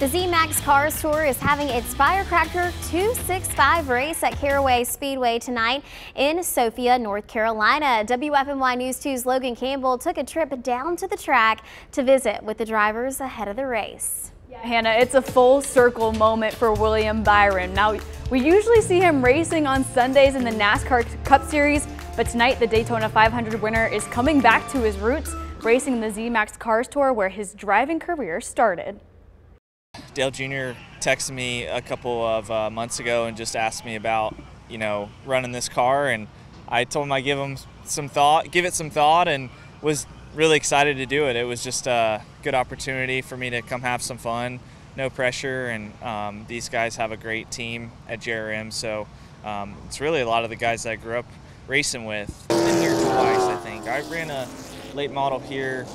The ZMax Cars Tour is having its Firecracker 265 race at Caraway Speedway tonight in Sophia, North Carolina. WFMY News 2's Logan Campbell took a trip down to the track to visit with the drivers ahead of the race. Yeah, Hannah, it's a full circle moment for William Byron. Now, we usually see him racing on Sundays in the NASCAR Cup Series, but tonight the Daytona 500 winner is coming back to his roots, racing the ZMax Cars Tour where his driving career started. Dale Jr. texted me a couple of months ago and just asked me about, you know, running this car, and I told him I'd give it some thought, and was really excited to do it. It was just a good opportunity for me to come have some fun, no pressure, and these guys have a great team at JRM, so it's really a lot of the guys that I grew up racing with. I've been here twice, I think. I ran a late model here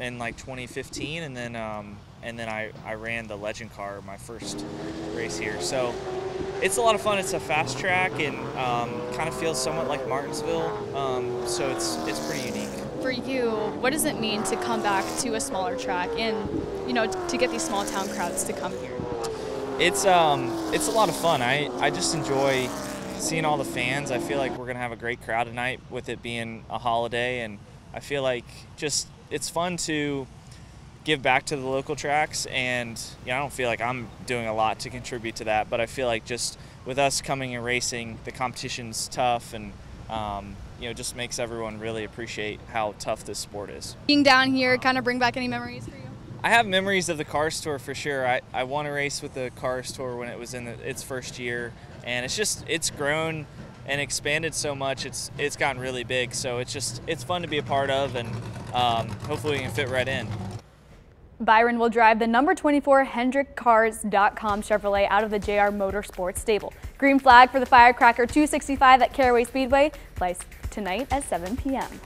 in like 2015, and then I ran the legend car my first race here. So it's a lot of fun. It's a fast track and kind of feels somewhat like Martinsville. So it's pretty unique. For you, what does it mean to come back to a smaller track and, you know, to get these small town crowds to come here? It's a lot of fun. I just enjoy seeing all the fans. I feel like we're gonna have a great crowd tonight with it being a holiday, and I feel like just it's fun to give back to the local tracks, and you know, I don't feel like I'm doing a lot to contribute to that, but I feel like just with us coming and racing, the competition's tough, and you know, just makes everyone really appreciate how tough this sport is. Being down here, kind of bring back any memories for you? I have memories of the Cars Tour for sure. I won a race with the Cars Tour when it was in its first year, and it's grown and expanded so much. It's gotten really big, so it's fun to be a part of, and hopefully we can fit right in. Byron will drive the number 24 HendrickCars.com Chevrolet out of the JR Motorsports stable. Green flag for the Firecracker 265 at Caraway Speedway, plays tonight at 7 p.m.